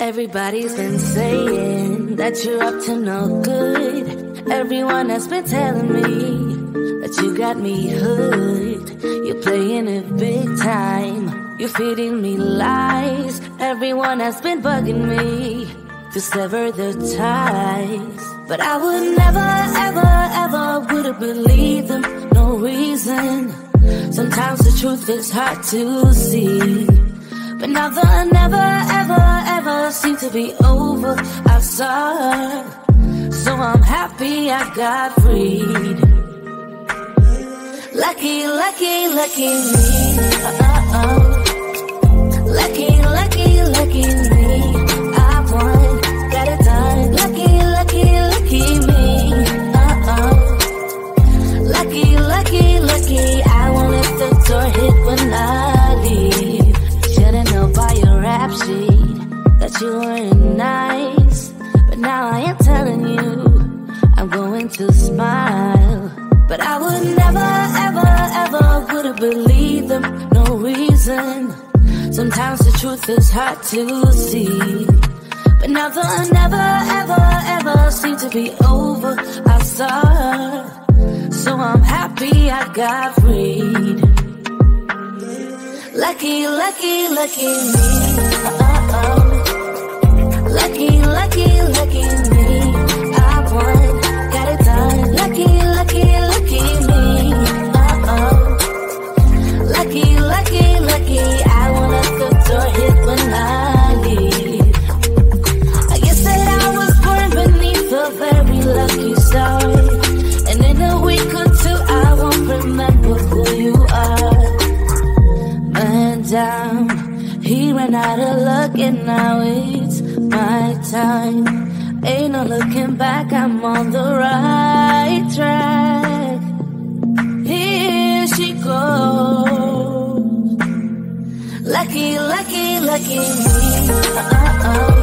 Everybody's been saying that you're up to no good. Everyone has been telling me that you got me hooked. You're playing it big time, you're feeding me lies. Everyone has been bugging me to sever the ties, but I would never, ever, ever would have believed them, no reason. Sometimes the truth is hard to see, but now the never, ever, ever seem to be over. I've suffered, so I'm happy I got freed. Lucky, lucky, lucky me. Uh-oh. Lucky, lucky, lucky me. That you weren't nice, but now I am telling you I'm going to smile. But I would never, ever, ever would have believed them, no reason. Sometimes the truth is hard to see, but now the never, ever, ever seem to be over. I saw, so I'm happy I got freed. Lucky, lucky, lucky me. Uh-oh. Lucky, lucky, lucky me. I won, got it done. Lucky, lucky, lucky me. Uh-oh. Lucky, lucky, lucky. I won't let the door hit when I leave. I guess that I was born beneath a very lucky star, and in a week or two I won't remember who you are. Man down, he ran out of luck and now it's my time. Ain't no looking back, I'm on the right track. Here she goes. Lucky, lucky, lucky me. Uh-oh.